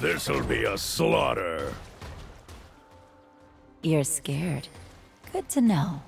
This'll be a slaughter. You're scared. Good to know.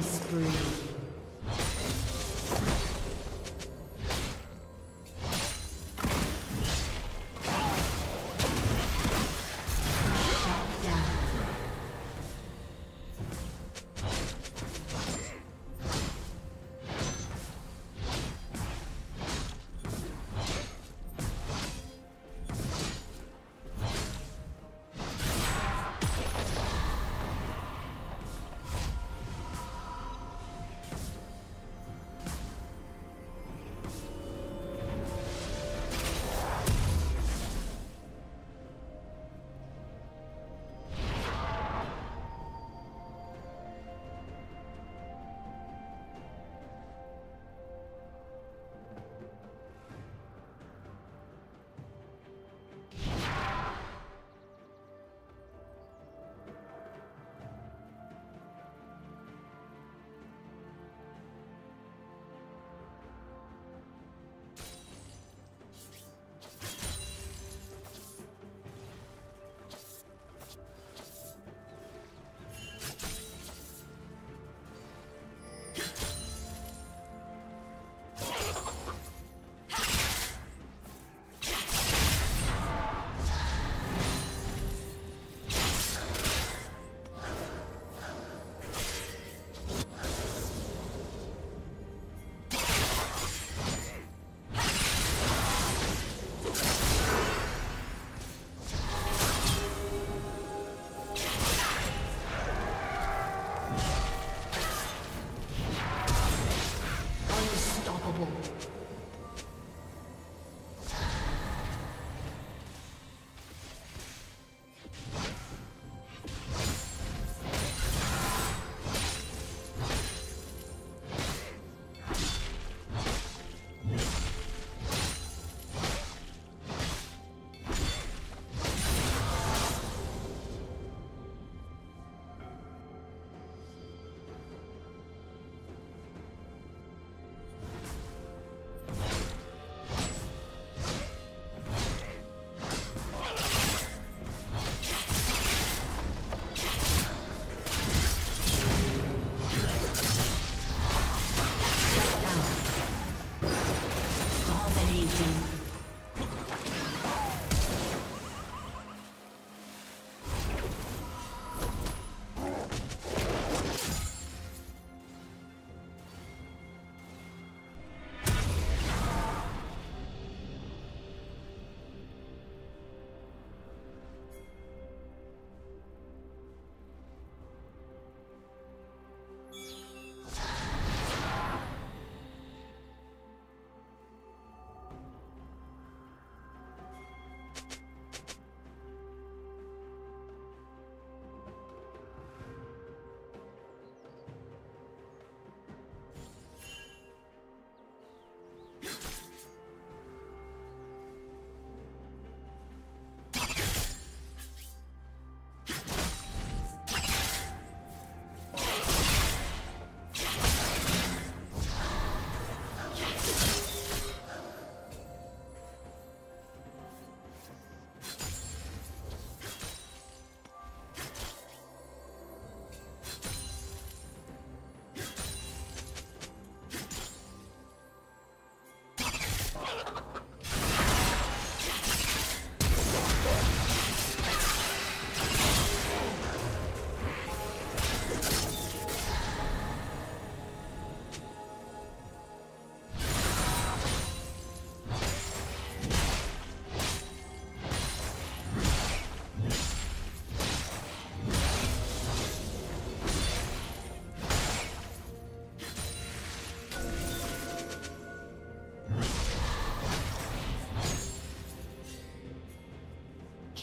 Spree.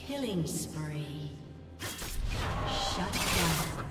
Killing spree. Shut down.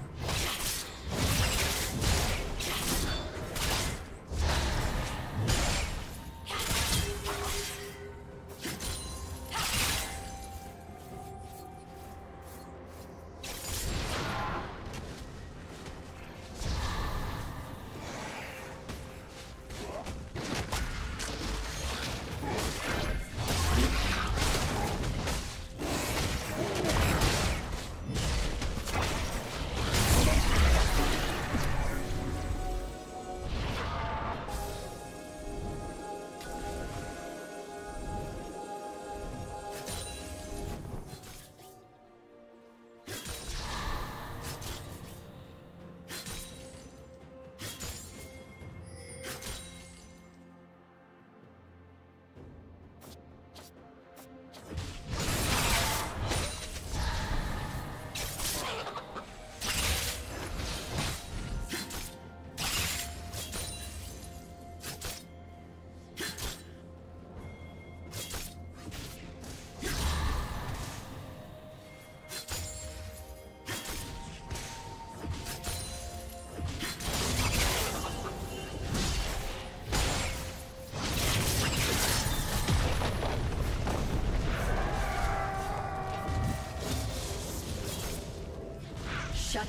Shut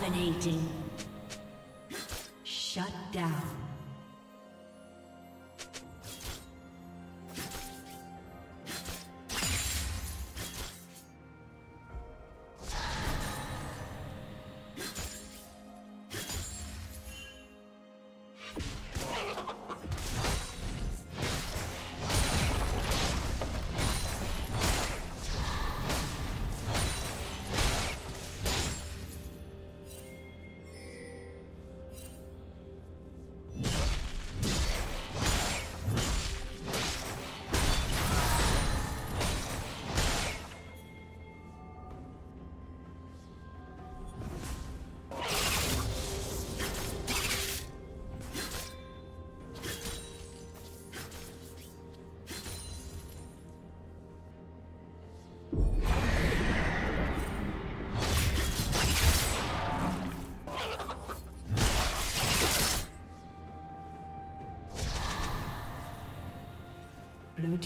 Dominating. Shut down. Blue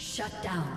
Shut down.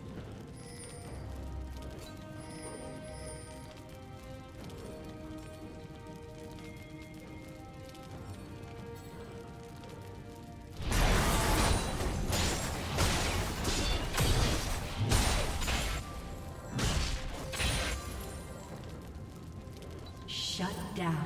down.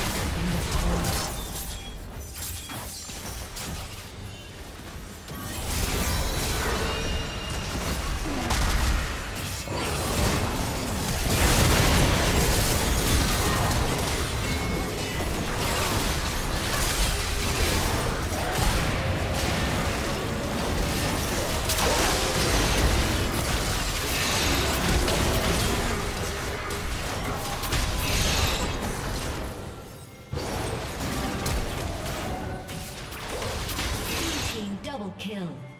Kill.